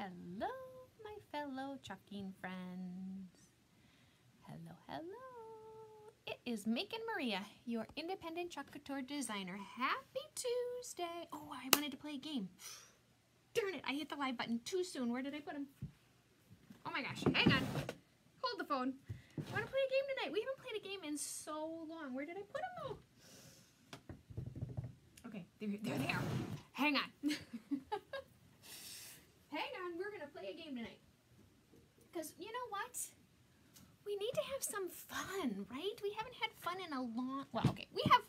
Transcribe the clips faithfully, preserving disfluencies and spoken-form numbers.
Hello, my fellow chalking friends. Hello, hello. It is Making Maria, your independent Chalk Couture designer. Happy Tuesday. Oh, I wanted to play a game. Darn it, I hit the live button too soon. Where did I put him? Oh my gosh, hang on. Hold the phone. I want to play a game tonight. We haven't played a game in so long. Where did I put him though? Okay, there, there they are. Hang on. Hang on, we're going to play a game tonight. Because, you know what? We need to have some fun, right? We haven't had fun in a long... Well, okay, we have...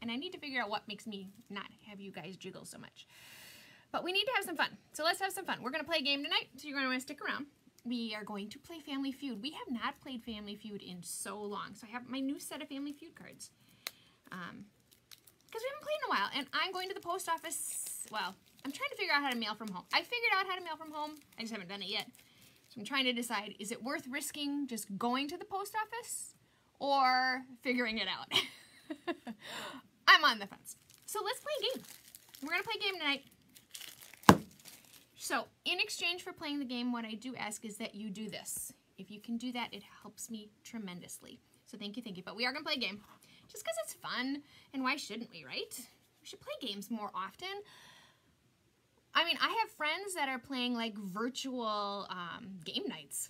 And I need to figure out what makes me not have you guys jiggle so much. But we need to have some fun. So let's have some fun. We're going to play a game tonight, so you're going to want to stick around. We are going to play Family Feud. We have not played Family Feud in so long. So I have my new set of Family Feud cards. Um, because we haven't played in a while. And I'm going to the post office... Well... I'm trying to figure out how to mail from home. I figured out how to mail from home. I just haven't done it yet. So I'm trying to decide, is it worth risking just going to the post office or figuring it out? I'm on the fence. So let's play a game. We're going to play a game tonight. So in exchange for playing the game, what I do ask is that you do this. If you can do that, it helps me tremendously. So thank you, thank you. But we are going to play a game just because it's fun. And why shouldn't we, right? We should play games more often. I mean, I have friends that are playing like virtual um, game nights,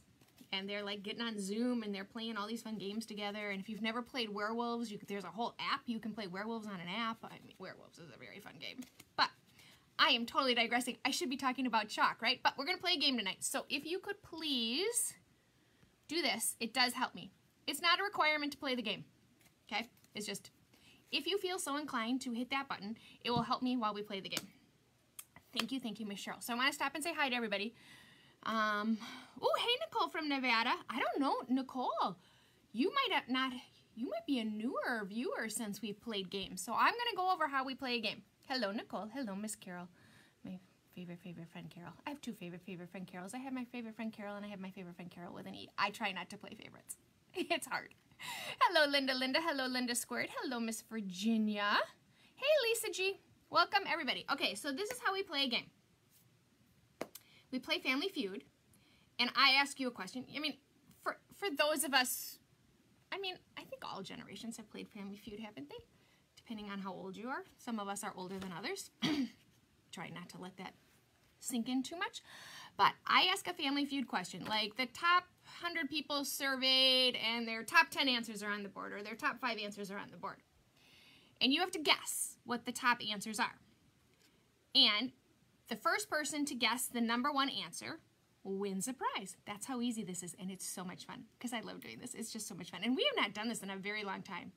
and they're like getting on Zoom and they're playing all these fun games together. And if you've never played Werewolves, you, there's a whole app. You can play Werewolves on an app. I mean, Werewolves is a very fun game. But I am totally digressing. I should be talking about chalk, right? But we're going to play a game tonight. So if you could please do this, it does help me. It's not a requirement to play the game, okay? It's just if you feel so inclined to hit that button, it will help me while we play the game. Thank you, thank you, Miss Cheryl. So I want to stop and say hi to everybody. Um, oh, hey, Nicole from Nevada. I don't know, Nicole. You might have not. You might be a newer viewer since we've played games. So I'm gonna go over how we play a game. Hello, Nicole. Hello, Miss Carol. My favorite, favorite friend, Carol. I have two favorite, favorite friend, Carols. I have my favorite friend, Carol, and I have my favorite friend, Carol with an E. I try not to play favorites. It's hard. Hello, Linda. Linda. Hello, Linda Squirt. Hello, Miss Virginia. Hey, Lisa G. Welcome, everybody. Okay, so this is how we play a game. We play Family Feud, and I ask you a question. I mean, for, for those of us, I mean, I think all generations have played Family Feud, haven't they? Depending on how old you are. Some of us are older than others. Try not to let that sink in too much. But I ask a Family Feud question, like the top one hundred people surveyed, and their top ten answers are on the board, or their top five answers are on the board. And you have to guess what the top answers are. And the first person to guess the number one answer wins a prize. That's how easy this is, and it's so much fun, because I love doing this. It's just so much fun. And we have not done this in a very long time.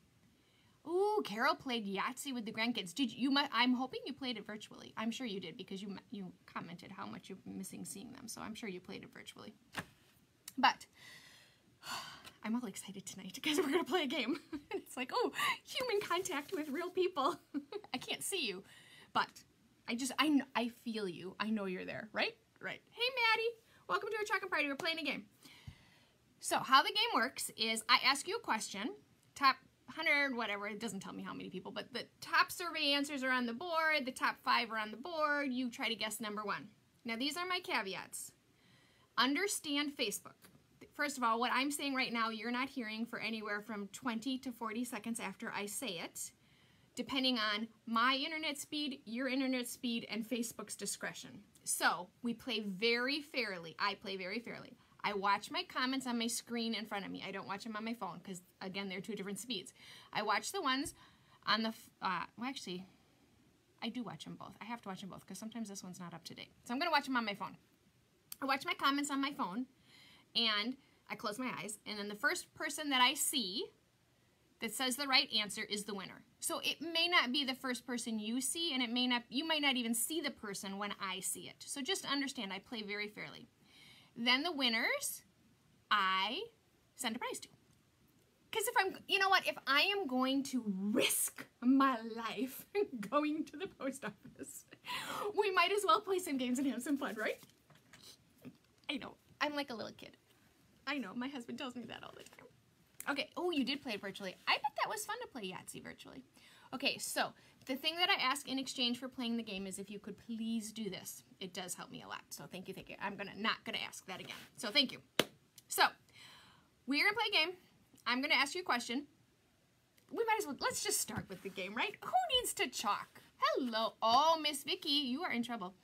Ooh, Carol played Yahtzee with the grandkids. Did you? you I'm hoping you played it virtually. I'm sure you did, because you, you commented how much you're missing seeing them, so I'm sure you played it virtually. But... I'm all excited tonight because we're going to play a game. It's like, oh, human contact with real people. I can't see you, but I just, I, I feel you. I know you're there, right? Right. Hey, Maddie. Welcome to our Chalk and Party. We're playing a game. So how the game works is I ask you a question, top one hundred, whatever. It doesn't tell me how many people, but the top survey answers are on the board. The top five are on the board. You try to guess number one. Now, these are my caveats. Understand Facebook. First of all, what I'm saying right now, you're not hearing for anywhere from twenty to forty seconds after I say it, depending on my internet speed, your internet speed, and Facebook's discretion. So we play very fairly. I play very fairly. I watch my comments on my screen in front of me. I don't watch them on my phone because, again, they're two different speeds. I watch the ones on the, uh, well, actually, I do watch them both. I have to watch them both because sometimes this one's not up to date. So I'm going to watch them on my phone. I watch my comments on my phone. And I close my eyes, and then the first person that I see that says the right answer is the winner. So it may not be the first person you see, and it may not, you might not even see the person when I see it. So just understand, I play very fairly. Then the winners, I send a prize to. Because if I'm, you know what, if I am going to risk my life going to the post office, we might as well play some games and have some fun, right? I know. I'm like a little kid. I know, my husband tells me that all the time. Okay, oh, you did play it virtually. I bet that was fun to play Yahtzee virtually. Okay, so the thing that I ask in exchange for playing the game is if you could please do this. It does help me a lot, so thank you, thank you. I'm gonna not gonna ask that again, so thank you. So, we're gonna play a game. I'm gonna ask you a question. We might as well, let's just start with the game, right? Who needs to chalk? Hello, oh, Miss Vicky, you are in trouble.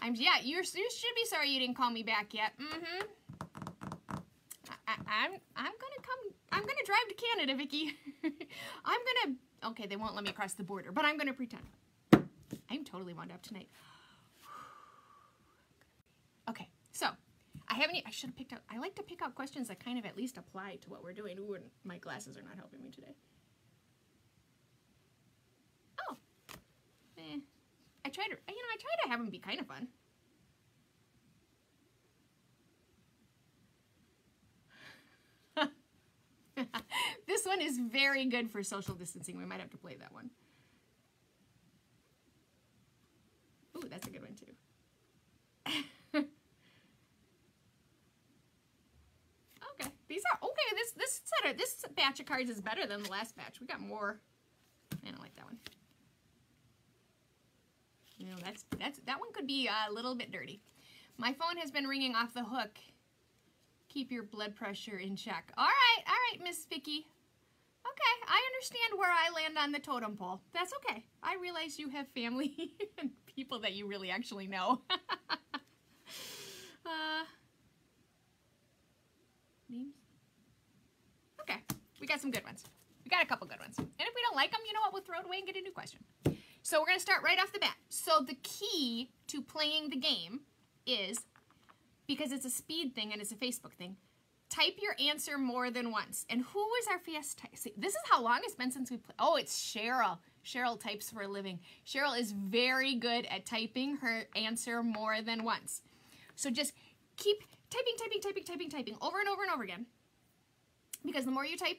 I'm, yeah, you're, you should be sorry you didn't call me back yet. Mm-hmm. I, I'm, I'm gonna come, I'm gonna drive to Canada, Vicky. I'm gonna, okay, they won't let me cross the border, but I'm gonna pretend. I'm totally wound up tonight. Okay, so, I haven't, I should have picked out, I like to pick out questions that kind of at least apply to what we're doing. Ooh, my glasses are not helping me today. Oh, eh. I try to, you know, I try to have them be kind of fun. This one is very good for social distancing. We might have to play that one. Ooh, that's a good one too. Okay, these are okay. This this set of, this batch of cards is better than the last batch. We got more. I don't like that one. You know, that's that's that one could be a little bit dirty. My phone has been ringing off the hook. Keep your blood pressure in check. All right, all right, Miss Vicky. Okay, I understand where I land on the totem pole. That's okay. I realize you have family and people that you really actually know. uh, names? Okay, we got some good ones. We got a couple good ones. And if we don't like them, you know what? We'll throw it away and get a new question. So we're gonna start right off the bat. So the key to playing the game is, because it's a speed thing and it's a Facebook thing, type your answer more than once. And who was our fast type? See, this is how long it's been since we played. Oh, it's Cheryl. Cheryl types for a living. Cheryl is very good at typing her answer more than once. So just keep typing, typing, typing, typing, typing over and over and over again. Because the more you type,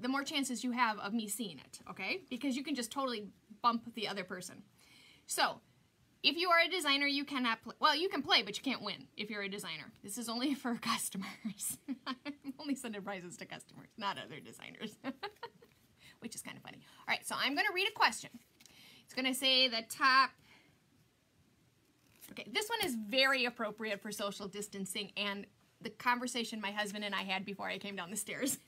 the more chances you have of me seeing it, okay? Because you can just totally bump the other person. So, if you are a designer, you cannot play. Well, you can play, but you can't win if you're a designer. This is only for customers. I'm only sending prizes to customers, not other designers, which is kind of funny. All right, so I'm going to read a question. It's going to say the top. Okay, this one is very appropriate for social distancing and the conversation my husband and I had before I came down the stairs.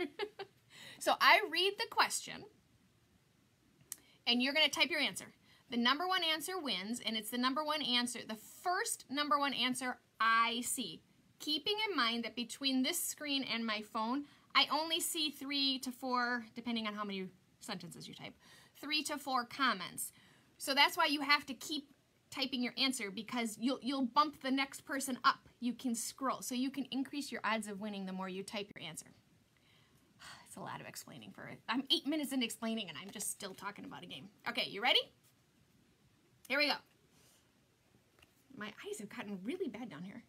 So I read the question, and you're going to type your answer. The number one answer wins, and it's the number one answer, the first number one answer I see. Keeping in mind that between this screen and my phone, I only see three to four, depending on how many sentences you type, three to four comments. So that's why you have to keep typing your answer, because you'll, you'll bump the next person up. You can scroll, so you can increase your odds of winning the more you type your answer. It's a lot of explaining for it. I'm eight minutes into explaining, and I'm just still talking about a game. Okay, you ready? Here we go. My eyes have gotten really bad down here.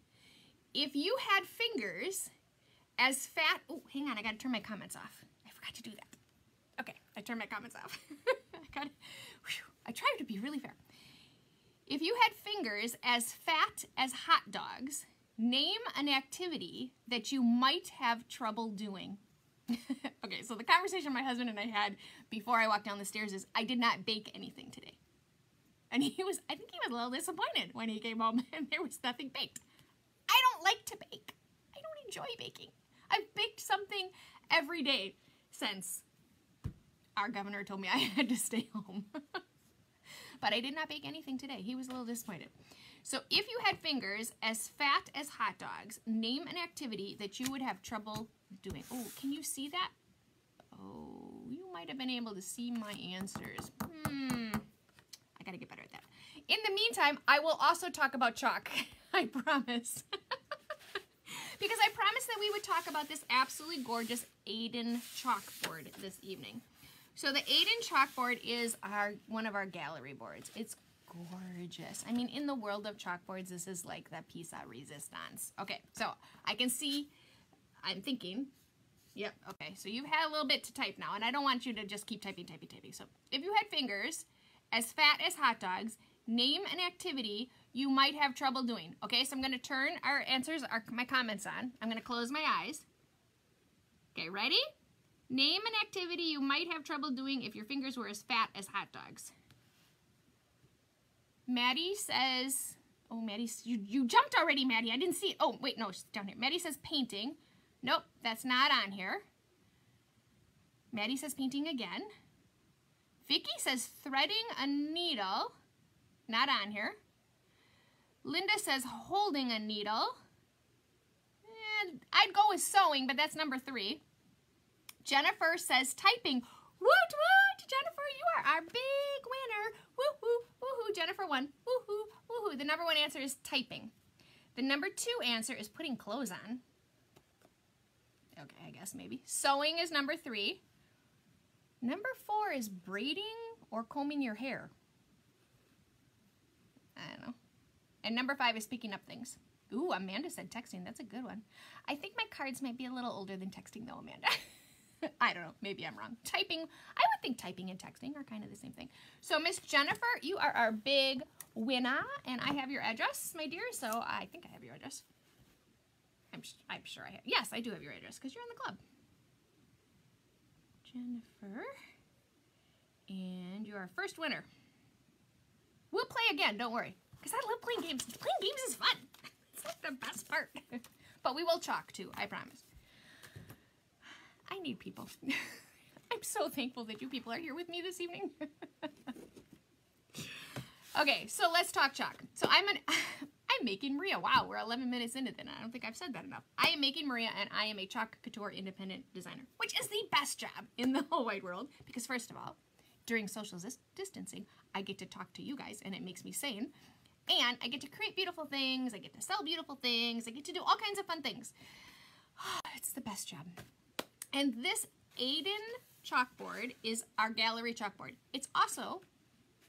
If you had fingers as fat, oh, hang on, I gotta turn my comments off. I forgot to do that. Okay, I turned my comments off. I gotta, whew, I tried to be really fair. If you had fingers as fat as hot dogs, name an activity that you might have trouble doing. Okay, so the conversation my husband and I had before I walked down the stairs is I did not bake anything today. And he was, I think he was a little disappointed when he came home and there was nothing baked. I don't like to bake. I don't enjoy baking. I've baked something every day since our governor told me I had to stay home. But I did not bake anything today. He was a little disappointed. So if you had fingers as fat as hot dogs, name an activity that you would have trouble doing. Oh, can you see that? Oh, you might have been able to see my answers. Hmm. I gotta get better at that. In the meantime, I will also talk about chalk. I promise. Because I promised that we would talk about this absolutely gorgeous Aiden chalkboard this evening. So the Aiden chalkboard is our one of our gallery boards. It's gorgeous. I mean, in the world of chalkboards, this is like the piece of resistance. Okay, so I can see, I'm thinking, yep, okay, so you've had a little bit to type now, and I don't want you to just keep typing, typing, typing. So if you had fingers as fat as hot dogs, name an activity you might have trouble doing. Okay, so I'm gonna turn our answers, our, my comments on. I'm gonna close my eyes. Okay, ready? Name an activity you might have trouble doing if your fingers were as fat as hot dogs. Maddie says, oh, Maddie, you, you jumped already, Maddie. I didn't see it. Oh, wait, no, it's down here. Maddie says painting. Nope, that's not on here. Maddie says painting again. Vicky says threading a needle. Not on here. Linda says holding a needle. And I'd go with sewing, but that's number three. Jennifer says typing. Woot woot! Jennifer, you are our big winner. Woo hoo, woo hoo. Jennifer won. Woo hoo, woo hoo. The number one answer is typing. The number two answer is putting clothes on. Okay, I guess maybe. Sewing is number three. Number four is braiding or combing your hair. I don't know. And number five is picking up things. Ooh, Amanda said texting. That's a good one. I think my cards might be a little older than texting though, Amanda. I don't know. Maybe I'm wrong. Typing, I would think typing and texting are kind of the same thing. So Miss Jennifer, you are our big winner, and I have your address, my dear. So I think I have your address. I'm, I'm sure I have. Yes, I do have your address because you're in the club. Jennifer, and you're our first winner. We'll play again, don't worry, because I love playing games. Playing games is fun. It's like the best part. But we will chalk too, I promise. I need people. I'm so thankful that you people are here with me this evening. Okay, so let's talk chalk. So I'm an, I'm Making Maria. Wow, we're eleven minutes into that. I don't think I've said that enough. I am Making Maria, and I am a Chalk Couture independent designer, which is the best job in the whole wide world because, first of all, during social distancing, I get to talk to you guys, and it makes me sane. And I get to create beautiful things. I get to sell beautiful things. I get to do all kinds of fun things. It's the best job. And this Aiden chalkboard is our gallery chalkboard. It's also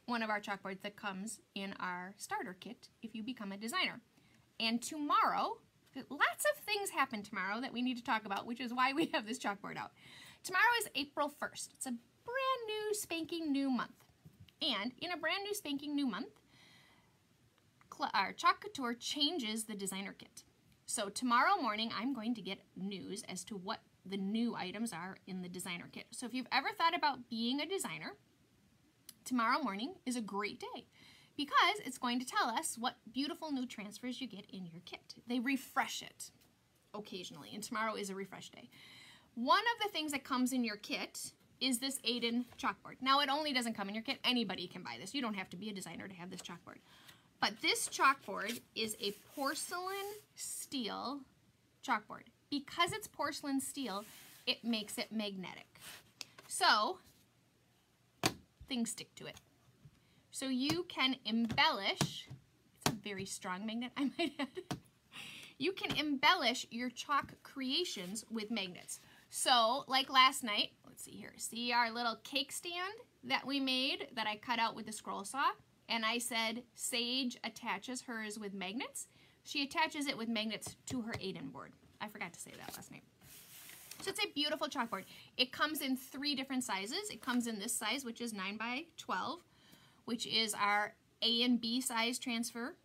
one of our chalkboards that comes in our starter kit if you become a designer. And tomorrow, lots of things happen tomorrow that we need to talk about, which is why we have this chalkboard out. Tomorrow is April first. It's a brand new spanking new month. And in a brand new spanking new month, our Chalk Couture changes the designer kit. So tomorrow morning, I'm going to get news as to what the new items are in the designer kit. So if you've ever thought about being a designer, tomorrow morning is a great day because it's going to tell us what beautiful new transfers you get in your kit. They refresh it occasionally, and tomorrow is a refresh day. One of the things that comes in your kit is this Aiden chalkboard. Now, it only doesn't come in your kit. Anybody can buy this. You don't have to be a designer to have this chalkboard. But this chalkboard is a porcelain steel chalkboard. Because it's porcelain steel, it makes it magnetic. So things stick to it. So you can embellish, it's a very strong magnet, I might add. You can embellish your chalk creations with magnets. So like last night, let's see here, see our little cake stand that we made that I cut out with the scroll saw? And I said Sage attaches hers with magnets. She attaches it with magnets to her Aiden board. I forgot to say that last night. So it's a beautiful chalkboard. It comes in three different sizes. It comes in this size, which is nine by twelve, which is our A and B size transfer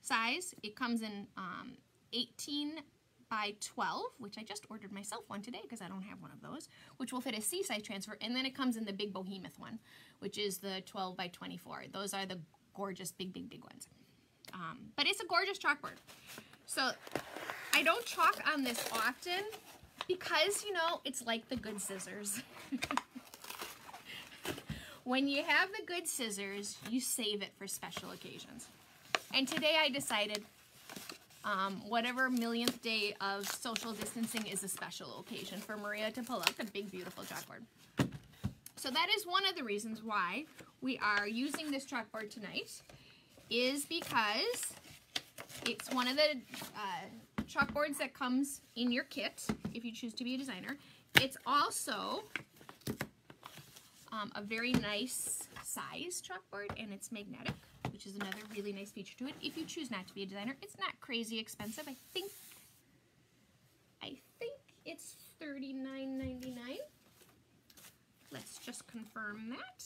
size. It comes in um, eighteen by twelve, which I just ordered myself one today because I don't have one of those, which will fit a C size transfer. And then it comes in the big behemoth one, which is the twelve by twenty-four. Those are the gorgeous big, big, big ones. Um, but it's a gorgeous chalkboard. So I don't chalk on this often because, you know, it's like the good scissors. When you have the good scissors, you save it for special occasions. And today I decided um, whatever millionth day of social distancing is a special occasion for Maria to pull out the big, beautiful chalkboard. So that is one of the reasons why we are using this chalkboard tonight, is because it's one of the uh, chalkboards that comes in your kit if you choose to be a designer. It's also um, a very nice size chalkboard, and it's magnetic, which is another really nice feature to it. If you choose not to be a designer, it's not crazy expensive. I think I think it's thirty-nine ninety-nine. Let's just confirm that.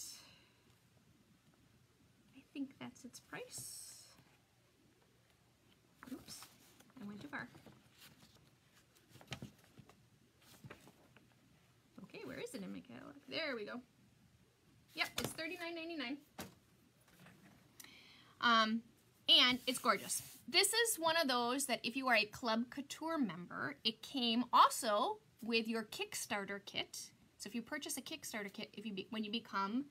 I think that's its price. Oops. I went too far. Okay, where color. There we go. Yep, it's thirty-nine ninety-nine. Um, and it's gorgeous. This is one of those that if you are a Club Couture member, it came also with your Kickstarter kit. So if you purchase a Kickstarter kit, if you be, when you become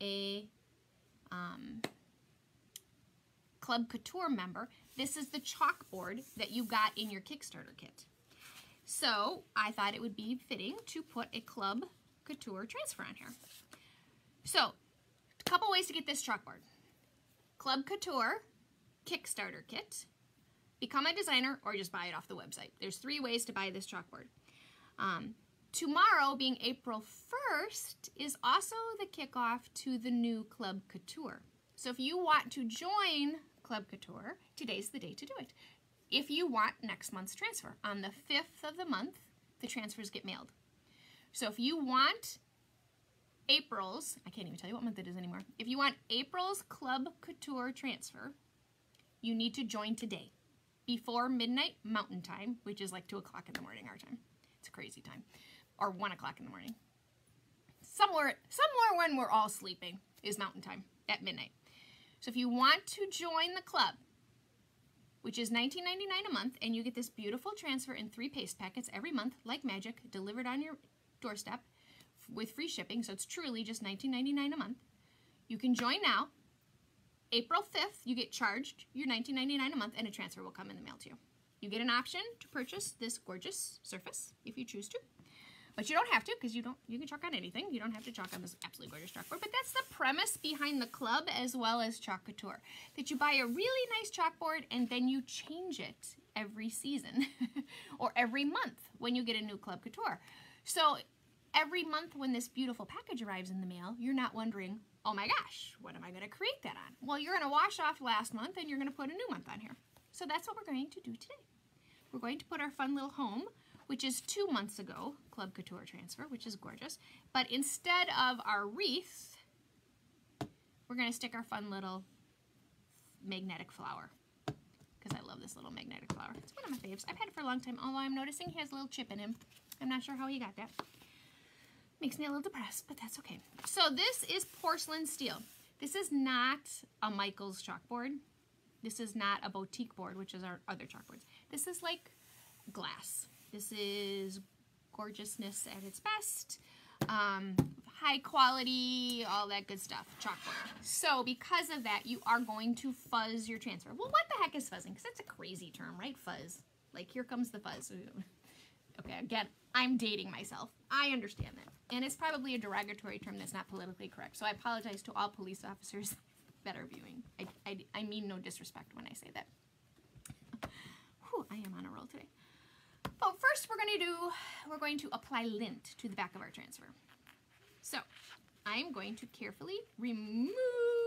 a um, Club Couture member, this is the chalkboard that you got in your Kickstarter kit. So I thought it would be fitting to put a Club Couture transfer on here. So a couple ways to get this chalkboard. Club Couture Kickstarter kit, become a designer, or just buy it off the website. There's three ways to buy this chalkboard. Um, Tomorrow, being April first, is also the kickoff to the new Club Couture. So if you want to join Club Couture, today's the day to do it. If you want next month's transfer, on the fifth of the month, the transfers get mailed. So if you want April's, I can't even tell you what month it is anymore. If you want April's Club Couture transfer, you need to join today before midnight Mountain Time, which is like two o'clock in the morning our time. It's a crazy time. Or one o'clock in the morning. Somewhere, somewhere when we're all sleeping is Mountain Time at midnight. So if you want to join the club, which is nineteen ninety-nine a month, and you get this beautiful transfer in three paste packets every month, like magic, delivered on your doorstep with free shipping. So it's truly just nineteen ninety-nine a month. You can join now. April fifth, you get charged your nineteen ninety-nine a month, and a transfer will come in the mail to you. You get an option to purchase this gorgeous surface if you choose to. But you don't have to, because you don't. You can chalk on anything. You don't have to chalk on this absolutely gorgeous chalkboard. But that's the premise behind the club as well as Chalk Couture. That you buy a really nice chalkboard and then you change it every season or every month when you get a new Club Couture. So every month when this beautiful package arrives in the mail, you're not wondering, oh my gosh, what am I going to create that on? Well, you're going to wash off last month and you're going to put a new month on here. So that's what we're going to do today. We're going to put our fun little home, which is two months ago, Club Couture transfer, which is gorgeous. But instead of our wreath, we're gonna stick our fun little magnetic flower, because I love this little magnetic flower. It's one of my faves. I've had it for a long time, although I'm noticing he has a little chip in him. I'm not sure how he got that. Makes me a little depressed, but that's okay. So this is porcelain steel. This is not a Michaels chalkboard. This is not a boutique board, which is our other chalkboards. This is like glass. This is gorgeousness at its best, um, high quality, all that good stuff, chalkboard. So because of that, you are going to fuzz your transfer. Well, what the heck is fuzzing? Because that's a crazy term, right? Fuzz. Like, here comes the fuzz. Okay, again, I'm dating myself. I understand that. And it's probably a derogatory term that's not politically correct. So I apologize to all police officers that are viewing. I, I, I mean no disrespect when I say that. Whew, I am on a roll today. But first we're going to do, we're going to apply lint to the back of our transfer. So I'm going to carefully remove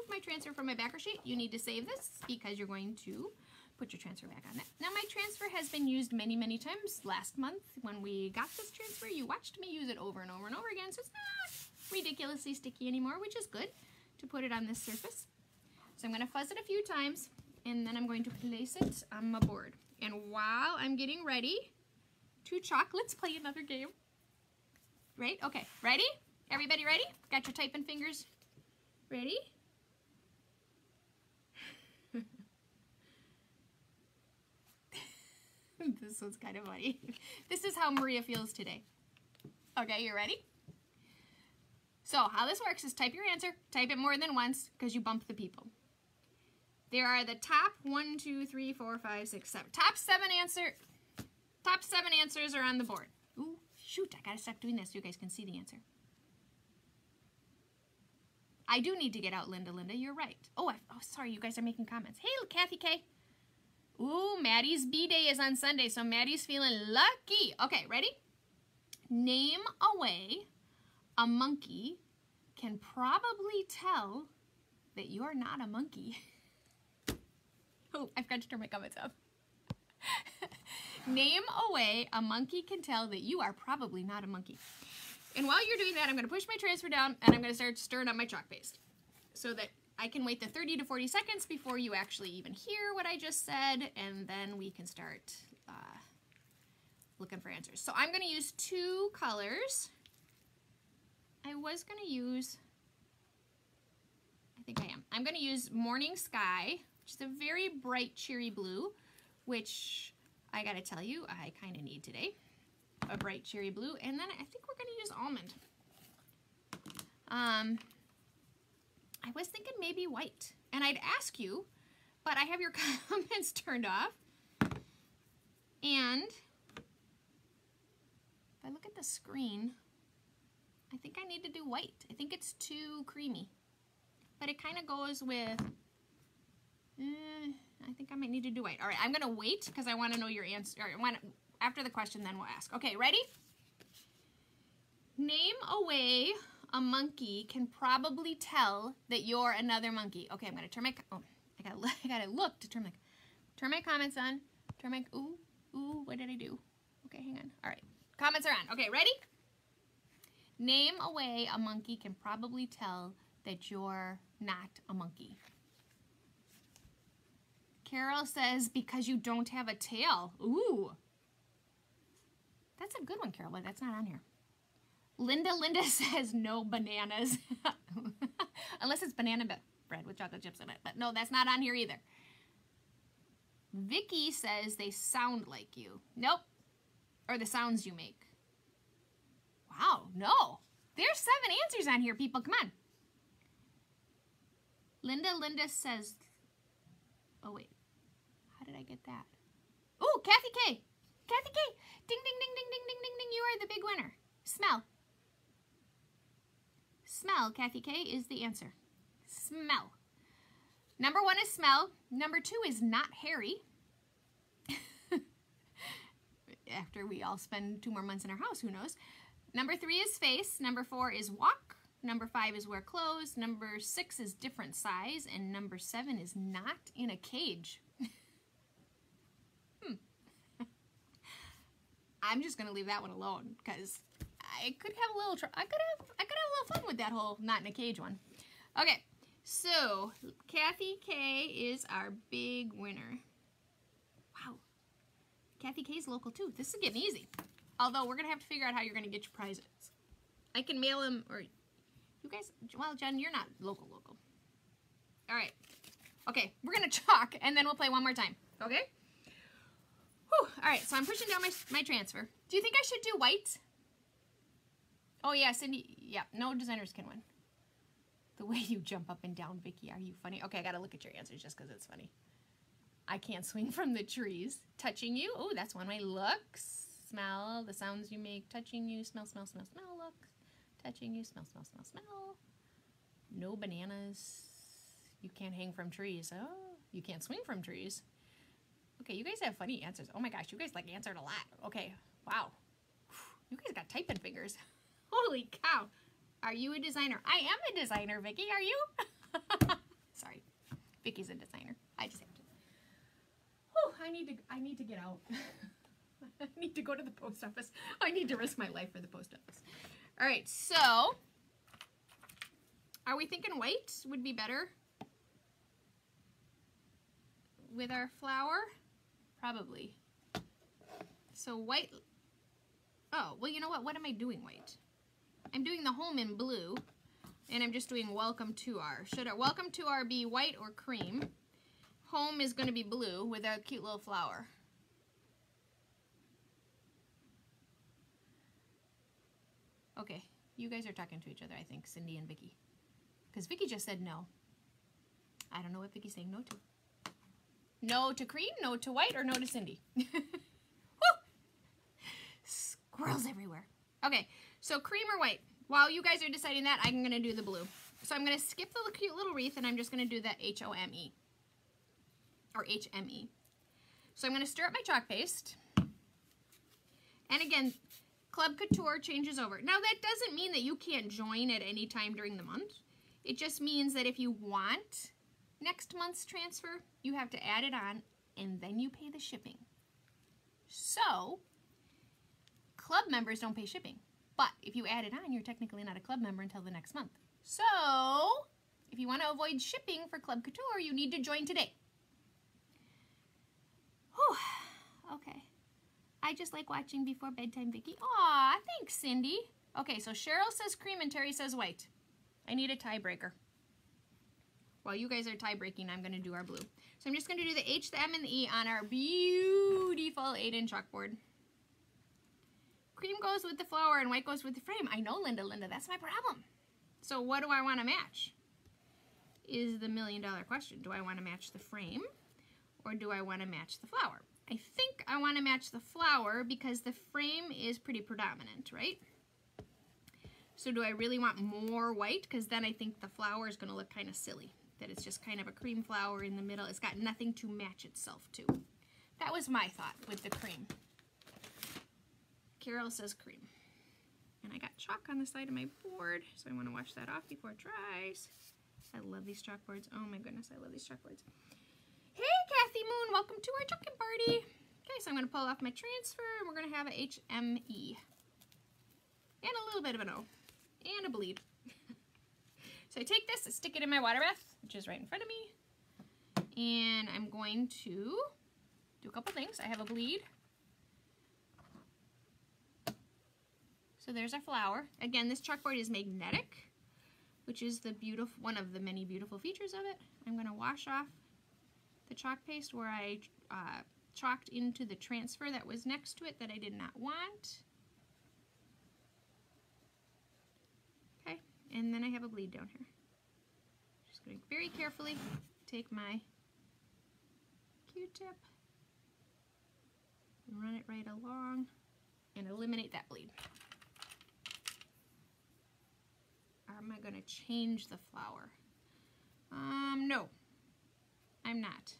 my transfer from my backer sheet. You need to save this because you're going to put your transfer back on it. Now my transfer has been used many, many times. Last month when we got this transfer, you watched me use it over and over and over again. So it's not ridiculously sticky anymore, which is good to put it on this surface. So I'm going to fuzz it a few times and then I'm going to place it on my board. And while I'm getting ready to chalk, let's play another game. Right? Okay. Ready? Everybody ready? Got your typing fingers ready? This one's kind of funny. This is how Maria feels today. Okay, you ready? So how this works is type your answer, type it more than once because you bump the people. There are the top one, two, three, four, five, six, seven. Top seven answer. Top seven answers are on the board. Ooh, shoot, I gotta stop doing that so you guys can see the answer. I do need to get out, Linda, Linda, you're right. Oh, I, oh sorry, you guys are making comments. Hey, Kathy K. Ooh, Maddie's B-Day is on Sunday, so Maddie's feeling lucky. Okay, ready? Name a way a monkey can probably tell that you're not a monkey. Oh, I forgot to turn my comments off. Name a way a monkey can tell that you are probably not a monkey. And while you're doing that, I'm going to push my transfer down and I'm going to start stirring up my chalk paste so that I can wait the thirty to forty seconds before you actually even hear what I just said, and then we can start uh, looking for answers. So I'm going to use two colors I was gonna use, I think I am, I'm gonna use Morning Sky, which is a very bright cheery blue, which I gotta tell you, I kinda need today. A bright cheery blue, and then I think we're gonna use almond. Um, I was thinking maybe white, and I'd ask you, but I have your comments turned off. And if I look at the screen, I think I need to do white. I think it's too creamy, but it kind of goes with, eh, I think I might need to do white. All right, I'm gonna wait because I wanna know your answer, or I wanna, after the question then we'll ask. Okay, ready? Name a way a monkey can probably tell that you're another monkey. Okay, I'm gonna turn my, oh, I gotta, I gotta look to turn my, turn my comments on. Turn my, ooh, ooh, what did I do? Okay, hang on, all right. Comments are on. Okay, ready? Name a way a monkey can probably tell that you're not a monkey. Carol says, because you don't have a tail. Ooh. That's a good one, Carol, but that's not on here. Linda, Linda says, no bananas. Unless it's banana bread with chocolate chips in it. But no, that's not on here either. Vicky says they sound like you. Nope. Or the sounds you make. Wow, no. There's seven answers on here, people. Come on. Linda, Linda says... Oh, wait. How did I get that? Oh, Kathy K. Kathy K. Ding, ding, ding, ding, ding, ding, ding, ding. You are the big winner. Smell. Smell, Kathy K, is the answer. Smell. Number one is smell. Number two is not hairy. After we all spend two more months in our house, who knows? Number three is face. Number four is walk. Number five is wear clothes. Number six is different size. And number seven is not in a cage. hmm. I'm just gonna leave that one alone because I could have a little. Tr I could have. I could have a little fun with that whole not in a cage one. Okay. So Kathy K is our big winner. Kathy K's local too. This is getting easy. Although we're gonna have to figure out how you're gonna get your prizes. I can mail them, or you guys, well, Jen, you're not local, local. All right. Okay, we're gonna chalk and then we'll play one more time, okay? Whew. All right, so I'm pushing down my, my transfer. Do you think I should do white? Oh yeah, Cindy, yeah, no designers can win. The way you jump up and down, Vicky, are you funny? Okay, I gotta look at your answers just because it's funny. I can't swing from the trees. Touching you. Oh, that's one way. Look, smell, the sounds you make. Touching you. Smell, smell, smell, smell. Look. Touching you. Smell, smell, smell, smell. No bananas. You can't hang from trees. Oh, you can't swing from trees. Okay, you guys have funny answers. Oh my gosh, you guys like answered a lot. Okay, wow. You guys got typing fingers. Holy cow. Are you a designer? I am a designer, Vicky. Are you? Sorry. Vicky's a designer. I just have to. I need to, I need to get out. I need to go to the post office. I need to risk my life for the post office. All right, so are we thinking white would be better with our flower? Probably. So white, oh, well, you know what? What am I doing white? I'm doing the home in blue, and I'm just doing welcome to our. Should our welcome to our be white or cream? Home is going to be blue with our cute little flower. Okay, you guys are talking to each other, I think, Cindy and Vicky. Because Vicky just said no. I don't know what Vicky's saying no to. No to cream, no to white, or no to Cindy. Squirrels everywhere. Okay, so cream or white. While you guys are deciding that, I'm going to do the blue. So I'm going to skip the cute little wreath, and I'm just going to do the H O M E. Or H M E. So I'm going to stir up my chalk paste. And again, Club Couture changes over. Now that doesn't mean that you can't join at any time during the month. It just means that if you want next month's transfer, you have to add it on and then you pay the shipping. So, club members don't pay shipping. But if you add it on, you're technically not a club member until the next month. So, if you want to avoid shipping for Club Couture, you need to join today. Okay. I just like watching Before Bedtime, Vicky. Aw, thanks, Cindy. Okay, so Cheryl says cream and Terry says white. I need a tiebreaker. While you guys are tie-breaking, I'm going to do our blue. So I'm just going to do the H, the M, and the E on our beautiful Aiden chalkboard. Cream goes with the flower and white goes with the frame. I know, Linda, Linda, that's my problem. So what do I want to match? Is the million-dollar question. Do I want to match the frame or do I want to match the flower? I think I want to match the flower because the frame is pretty predominant, right? So do I really want more white? Because then I think the flower is going to look kind of silly. That it's just kind of a cream flower in the middle. It's got nothing to match itself to. That was my thought with the cream. Carol says cream. And I got chalk on the side of my board, so I want to wash that off before it dries. I love these chalkboards. Oh my goodness, I love these chalkboards. Hey, Kathy Moon, welcome to our chalking party. Okay, so I'm going to pull off my transfer, and we're going to have a H M E. And a little bit of an O. And a bleed. So I take this, I stick it in my water bath, which is right in front of me. And I'm going to do a couple things. I have a bleed. So there's our flower. Again, this chalkboard is magnetic, which is the beautiful one of the many beautiful features of it. I'm going to wash off the chalk paste where I uh, chalked into the transfer that was next to it that I did not want. Okay, and then I have a bleed down here. Just going to very carefully take my Q-tip and run it right along and eliminate that bleed. Am I going to change the flower? Um, no, I'm not.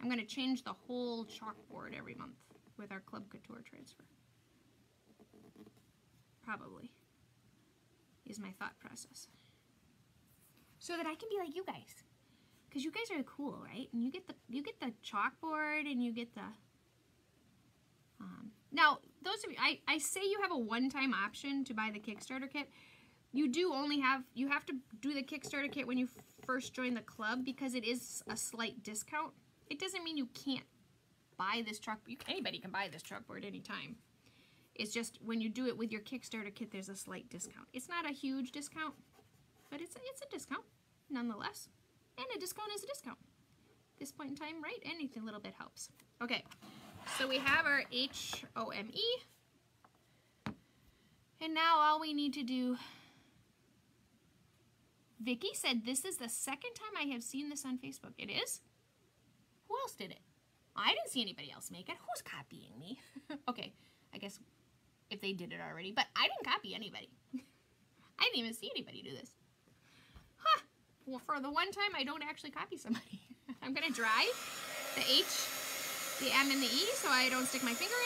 I'm going to change the whole chalkboard every month with our Club Couture transfer. Probably is my thought process. So that I can be like you guys. Because you guys are cool, right? And you get the you get the chalkboard and you get the... Um, now, those of you... I, I say you have a one-time option to buy the Kickstarter kit. You do only have, you have to do the Kickstarter kit when you first join the club because it is a slight discount. It doesn't mean you can't buy this chalkboard. Anybody can buy this chalkboard anytime. It's just when you do it with your Kickstarter kit, there's a slight discount. It's not a huge discount, but it's a, it's a discount nonetheless. And a discount is a discount. At this point in time, right? Anything a little bit helps. Okay, so we have our H O M E. And now all we need to do... Vicky said this is the second time I have seen this on Facebook. It is? Who else did it? I didn't see anybody else make it. Who's copying me? Okay, I guess if they did it already, but I didn't copy anybody. I didn't even see anybody do this. Huh. Well, for the one time I don't actually copy somebody. I'm going to dry the H, the M, and the E so I don't stick my finger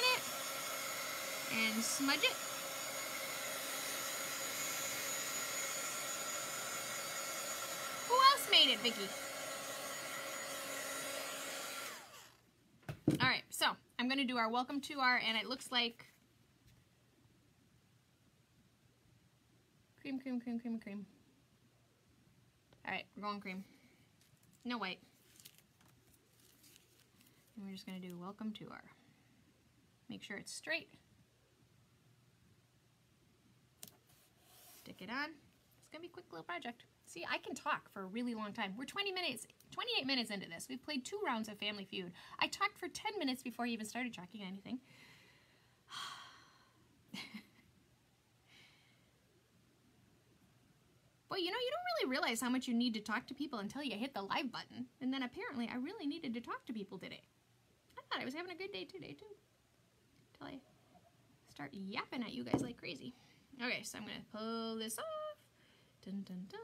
in it and smudge it. Made it, Vicky. All right, so I'm going to do our welcome to our, and it looks like cream, cream, cream, cream, cream. All right, we're going cream. No white. And we're just going to do welcome to our. Make sure it's straight. Stick it on. It's going to be a quick little project. See, I can talk for a really long time. We're twenty minutes, twenty-eight minutes into this. We've played two rounds of Family Feud. I talked for ten minutes before I even started talking anything. Boy, you know, you don't really realize how much you need to talk to people until you hit the live button. And then apparently I really needed to talk to people today. I thought I was having a good day today, too. Until I start yapping at you guys like crazy. Okay, so I'm going to pull this off. Dun, dun, dun.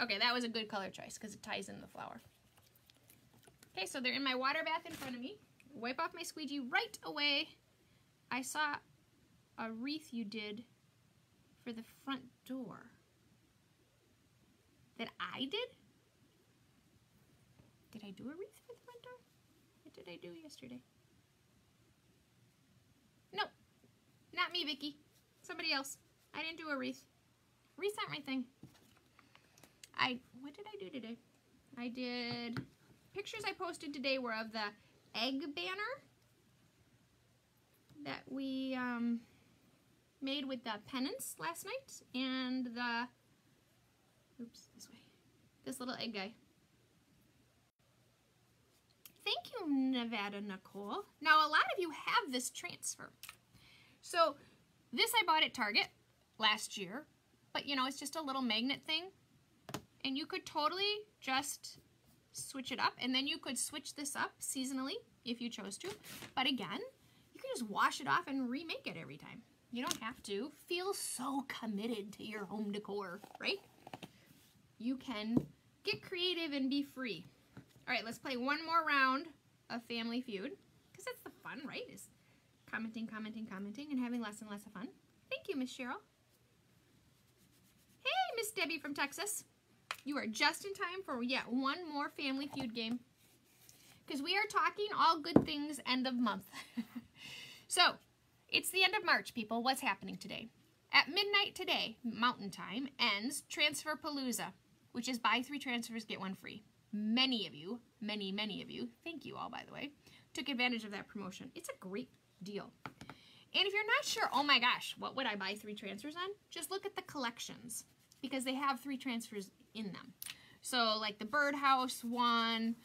Okay, that was a good color choice because it ties in the flower. Okay, so they're in my water bath in front of me. Wipe off my squeegee right away. I saw a wreath you did for the front door. That I did? Did I do a wreath for the front door? What did I do yesterday? No, not me, Vicky. Somebody else. I didn't do a wreath. Wreaths aren't my thing. I, what did I do today? I did, pictures I posted today were of the egg banner that we um, made with the pennants last night and the, oops, this way, this little egg guy. Thank you, Nevada Nicole. Now, a lot of you have this transfer. So this I bought at Target last year, but you know, it's just a little magnet thing. And you could totally just switch it up, and then you could switch this up seasonally if you chose to. But again, you can just wash it off and remake it every time. You don't have to feel so committed to your home decor, right? You can get creative and be free. All right, let's play one more round of Family Feud, because that's the fun, right? Is commenting, commenting, commenting, and having less and less of fun. Thank you, Miss Cheryl. Hey, Miss Debbie from Texas. You are just in time for yet one more Family Feud game, because we are talking all good things end of month. So, it's the end of March, people. What's happening today? At midnight today, Mountain Time, ends Transfer Palooza, which is buy three transfers, get one free. Many of you, many, many of you, thank you all, by the way, took advantage of that promotion. It's a great deal. And if you're not sure, oh my gosh, what would I buy three transfers on? Just look at the collections, because they have three transfers in them. So like the birdhouse one,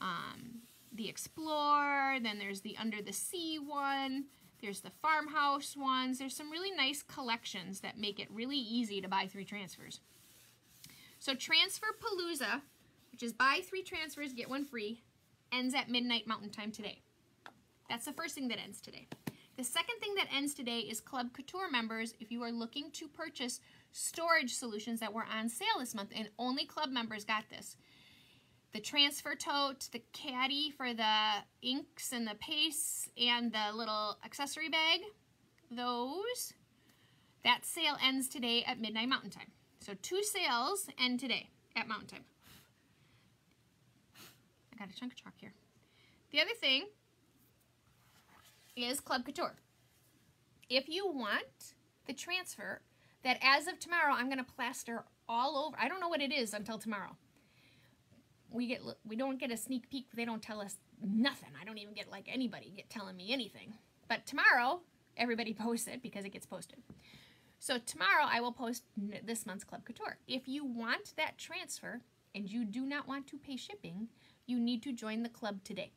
um, the explorer, then there's the under the sea one, there's the farmhouse ones. There's some really nice collections that make it really easy to buy three transfers. So Transfer Palooza, which is buy three transfers, get one free, ends at midnight Mountain Time today. That's the first thing that ends today. The second thing that ends today is Club Couture members. If you are looking to purchase storage solutions that were on sale this month, and only club members got this. The transfer tote, the caddy for the inks and the pastes, and the little accessory bag, those, that sale ends today at midnight Mountain Time. So two sales end today at Mountain Time. I got a chunk of chalk here. The other thing is Club Couture. If you want the transfer that as of tomorrow I'm gonna plaster all over, I don't know what it is until tomorrow. We get we don't get a sneak peek. They don't tell us nothing. I don't even get like anybody get telling me anything. But tomorrow everybody posts it because it gets posted. So tomorrow I will post this month's Club Couture. If you want that transfer and you do not want to pay shipping, you need to join the club today.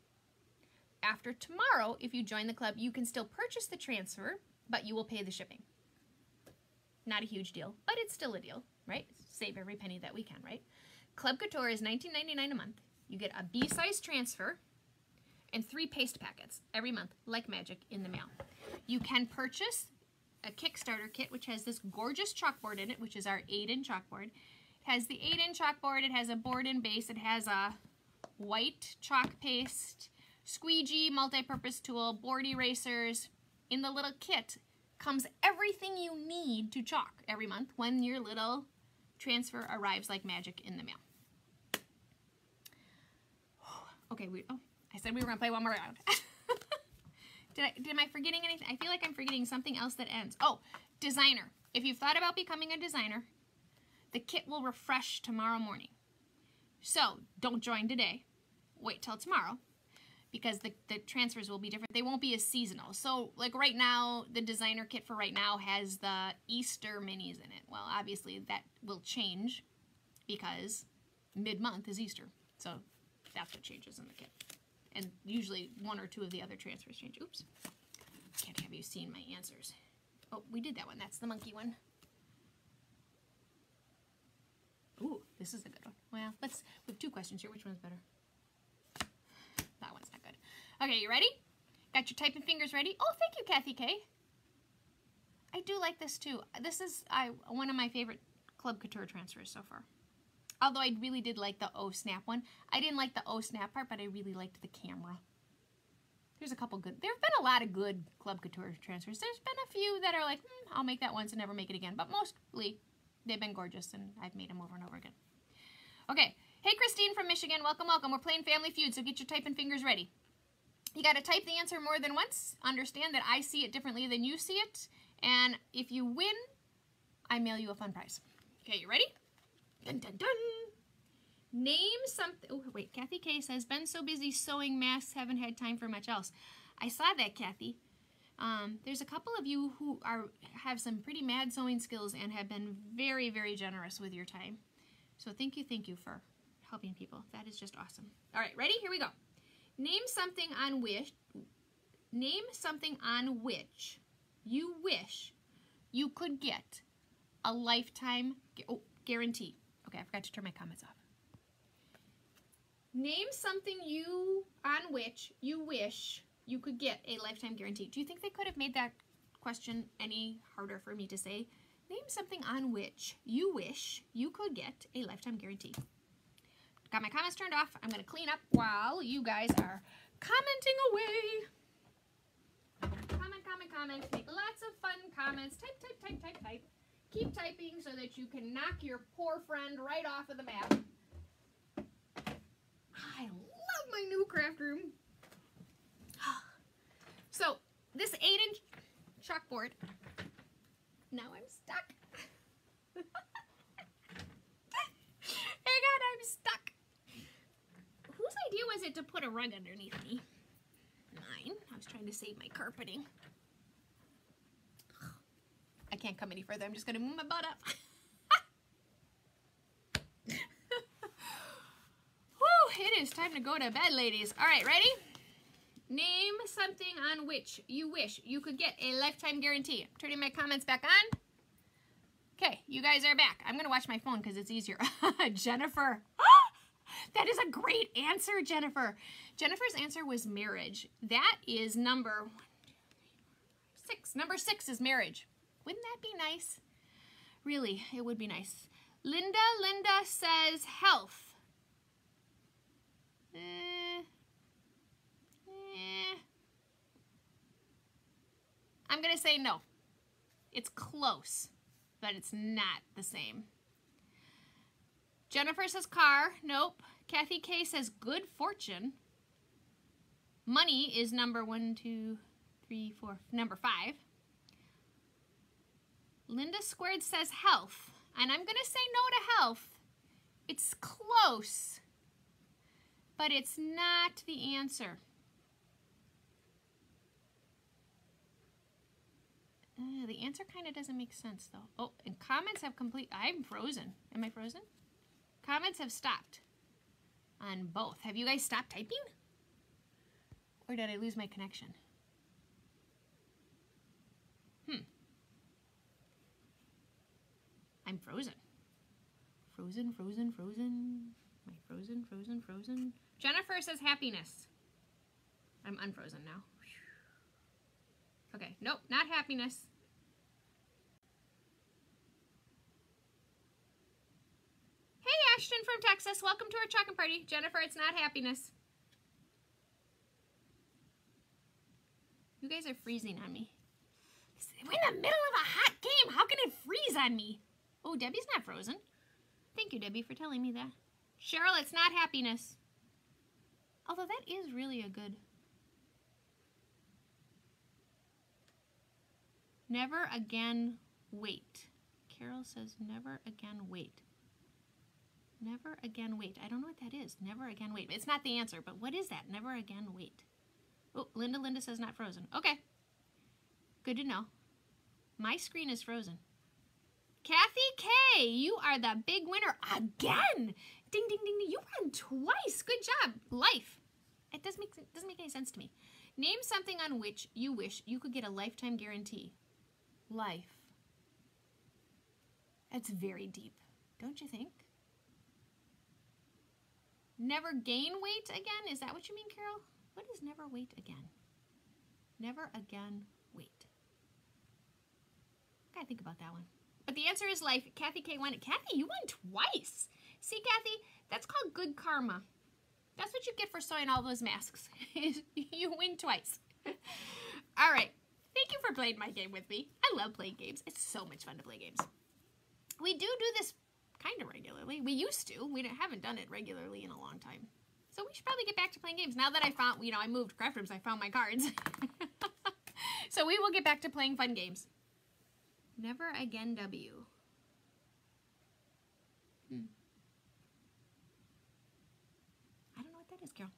After tomorrow, if you join the club, you can still purchase the transfer, but you will pay the shipping. Not a huge deal, but it's still a deal, right? Save every penny that we can, right? Club Couture is nineteen ninety-nine a month. You get a B-size transfer and three paste packets every month, like magic, in the mail. You can purchase a Kickstarter kit, which has this gorgeous chalkboard in it, which is our Aiden chalkboard. It has the Aiden chalkboard. It has a board and base. It has a white chalk paste, squeegee, multi-purpose tool, board erasers. In the little kit comes everything you need to chalk every month when your little transfer arrives like magic in the mail. Okay, we, oh, I said we were gonna play one more round. did I, am I forgetting anything? I feel like I'm forgetting something else that ends. Oh, designer. If you've thought about becoming a designer, the kit will refresh tomorrow morning. So don't join today, wait till tomorrow, because the, the transfers will be different. They won't be as seasonal. So like right now, the designer kit for right now has the Easter minis in it. Well, obviously that will change because mid-month is Easter. So that's what changes in the kit. And usually one or two of the other transfers change. Oops, can't have you seen my answers. Oh, we did that one, that's the monkey one. Ooh, this is a good one. Well, let's, we have two questions here, which one's better? That one's not good. Okay, you ready? Got your typing fingers ready? Oh, thank you, Kathy K. I do like this too. This is I, one of my favorite Club Couture transfers so far. Although I really did like the O snap one. I didn't like the O snap part, but I really liked the camera. There's a couple good, there have been a lot of good Club Couture transfers. There's been a few that are like, mm, I'll make that once and never make it again. But mostly, they've been gorgeous and I've made them over and over again. Okay. Hey, Christine from Michigan. Welcome, welcome. We're playing Family Feud, so get your typing fingers ready. You got to type the answer more than once. Understand that I see it differently than you see it. And if you win, I mail you a fun prize. Okay, you ready? Dun, dun, dun. Name something. Oh, wait. Kathy K says, been so busy sewing masks, haven't had time for much else. I saw that, Kathy. Um, there's a couple of you who are have some pretty mad sewing skills and have been very, very generous with your time. So thank you, thank you for helping people. That is just awesome. All right, ready? Here we go. Name something on which, name something on which you wish you could get a lifetime gu oh, guarantee. Okay, I forgot to turn my comments off. Name something you on which you wish you could get a lifetime guarantee. Do you think they could have made that question any harder for me to say? Name something on which you wish you could get a lifetime guarantee. Got my comments turned off. I'm going to clean up while you guys are commenting away. Comment, comment, comment. Make lots of fun comments. Type, type, type, type, type. Keep typing so that you can knock your poor friend right off of the map. I love my new craft room. So, this Aiden chalkboard, now I'm stuck. Hang on, I'm stuck. Whose idea was it to put a rug underneath me? Mine. I was trying to save my carpeting. I can't come any further. I'm just going to move my butt up. Whew, it is time to go to bed, ladies. All right, ready? Name something on which you wish you could get a lifetime guarantee. I'm turning my comments back on. Okay, you guys are back. I'm going to watch my phone because it's easier. Jennifer. That is a great answer, Jennifer. Jennifer's answer was marriage. That is number one, two, three, four, five, six. Number six is marriage. Wouldn't that be nice? Really, it would be nice. Linda, Linda says health. Uh, Eh. I'm going to say no. It's close, but it's not the same. Jennifer says car. Nope. Kathy K says good fortune. Money is number one, two, three, four, number five. Linda Squared says health, and I'm going to say no to health. It's close, but it's not the answer. Uh, the answer kind of doesn't make sense, though. Oh, and comments have complete... I'm frozen. Am I frozen? Comments have stopped on both. Have you guys stopped typing? Or did I lose my connection? Hmm. I'm frozen. Frozen, frozen, frozen. Am I frozen, frozen, frozen? Jennifer says happiness. I'm unfrozen now. Okay, nope, not happiness. Hey, Ashton from Texas, welcome to our chalking party. Jennifer, it's not happiness. You guys are freezing on me. We're in the middle of a hot game. How can it freeze on me? Oh, Debbie's not frozen. Thank you, Debbie, for telling me that. Cheryl, it's not happiness. Although that is really a good... Never again wait. Carol says never again wait. Never again wait. I don't know what that is. Never again wait. It's not the answer, but what is that? Never again wait. Oh, Linda Linda says not frozen. Okay. Good to know. My screen is frozen. Kathy K, you are the big winner again. Ding, ding, ding, ding. You won twice. Good job. Life. It doesn't make, doesn't make any sense to me. Name something on which you wish you could get a lifetime guarantee. Life. That's very deep, don't you think? Never gain weight again? Is that what you mean, Carol? What is never weight again? Never again weight. Gotta think about that one. But the answer is life. Kathy K won it. Kathy, you won twice. See, Kathy, that's called good karma. That's what you get for sewing all those masks. You win twice. All right. Thank you for playing my game with me. I love playing games. It's so much fun to play games. We do do this kind of regularly. We used to. We haven't done it regularly in a long time. So we should probably get back to playing games. Now that I found, you know, I moved craft rooms, I found my cards. So we will get back to playing fun games. Never again W. Hmm. I don't know what that is, Carol.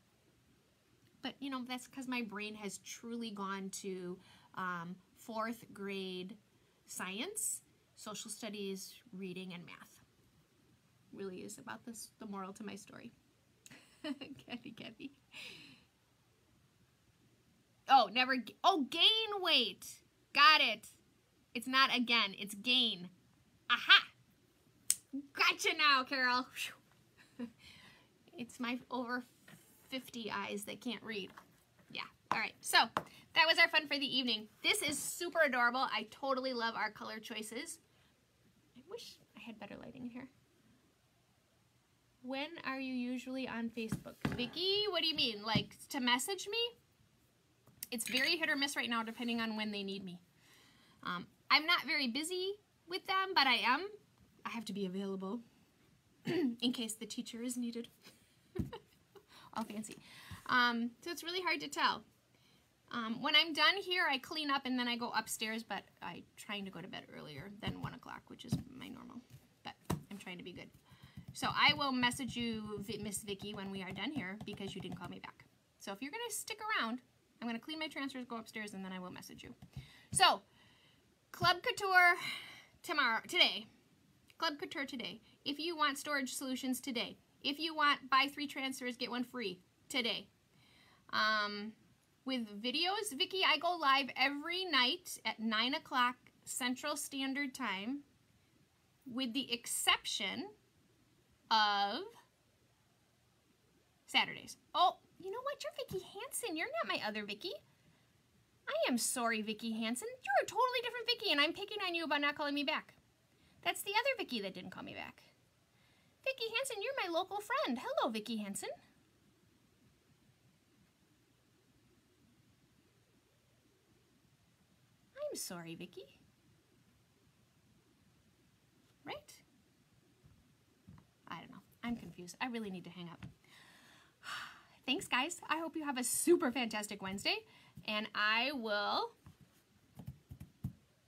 But, you know, that's because my brain has truly gone to... um, fourth grade science, social studies, reading, and math. Really is about this, the moral to my story. Kathy, Kathy. Oh, never, oh, gain weight. Got it. It's not again, it's gain. Aha. Gotcha now, Carol. It's my over fifty eyes that can't read. Yeah. All right. So that was our fun for the evening. This is super adorable. I totally love our color choices. I wish I had better lighting in here. When are you usually on Facebook? Vicky, what do you mean? Like to message me? It's very hit or miss right now depending on when they need me. Um, I'm not very busy with them, but I am. I have to be available in case the teacher is needed. All fancy. Um, so it's really hard to tell. Um, when I'm done here, I clean up and then I go upstairs, but I'm trying to go to bed earlier than one o'clock, which is my normal. But I'm trying to be good. So I will message you, Miss Vicky, when we are done here because you didn't call me back. So if you're going to stick around, I'm going to clean my transfers, go upstairs, and then I will message you. So Club Couture tomorrow, today. Club Couture today. If you want storage solutions today. If you want buy three transfers, get one free today. Um, with videos, Vicky, I go live every night at nine o'clock Central Standard Time with the exception of Saturdays. Oh, you know what? You're Vicky Hansen. You're not my other Vicky. I am sorry, Vicky Hansen. You're a totally different Vicky, and I'm picking on you about not calling me back. That's the other Vicky that didn't call me back. Vicky Hansen, you're my local friend. Hello, Vicky Hansen. I'm sorry, Vicky. Right? I don't know. I'm confused. I really need to hang up. Thanks, guys. I hope you have a super fantastic Wednesday, and I will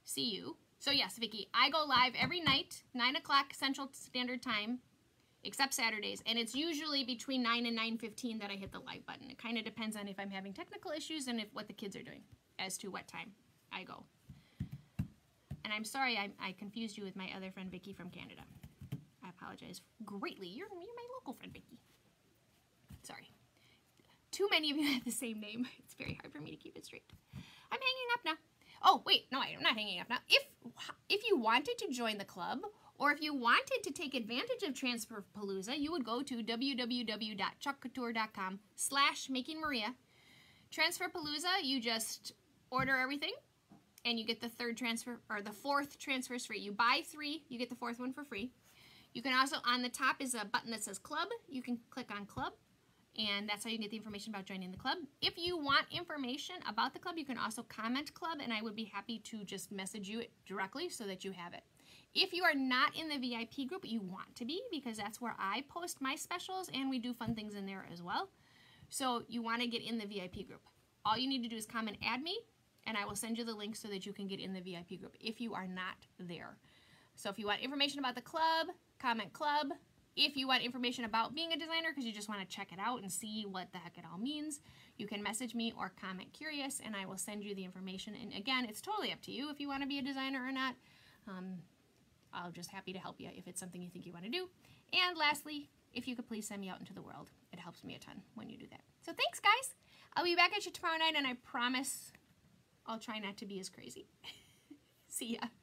see you. So yes, Vicky, I go live every night, nine o'clock Central Standard Time, except Saturdays, and it's usually between nine and nine fifteen that I hit the live button. It kind of depends on if I'm having technical issues and if what the kids are doing as to what time I go. And I'm sorry I, I confused you with my other friend Vicky from Canada. I apologize greatly. You're, you're my local friend Vicky. Sorry. Too many of you have the same name. It's very hard for me to keep it straight. I'm hanging up now. Oh, wait, no, I'm not hanging up now. If if you wanted to join the club, or if you wanted to take advantage of Transfer Palooza, you would go to www.chalkcouture.com slash Making Maria. Transfer Palooza, you just order everything, and you get the third transfer, or the fourth transfers free. You buy three, you get the fourth one for free. You can also, on the top is a button that says club. You can click on club. And that's how you get the information about joining the club. If you want information about the club, you can also comment club, and I would be happy to just message you directly so that you have it. If you are not in the V I P group, you want to be, because that's where I post my specials, and we do fun things in there as well. So you want to get in the V I P group. All you need to do is comment add me, and I will send you the link so that you can get in the V I P group if you are not there. So if you want information about the club, comment club. If you want information about being a designer because you just want to check it out and see what the heck it all means, you can message me or comment curious, and I will send you the information. And again, it's totally up to you if you want to be a designer or not. Um, I'm just happy to help you if it's something you think you want to do. And lastly, if you could please send me out into the world. It helps me a ton when you do that. So thanks, guys. I'll be back at you tomorrow night, and I promise I'll try not to be as crazy. See ya.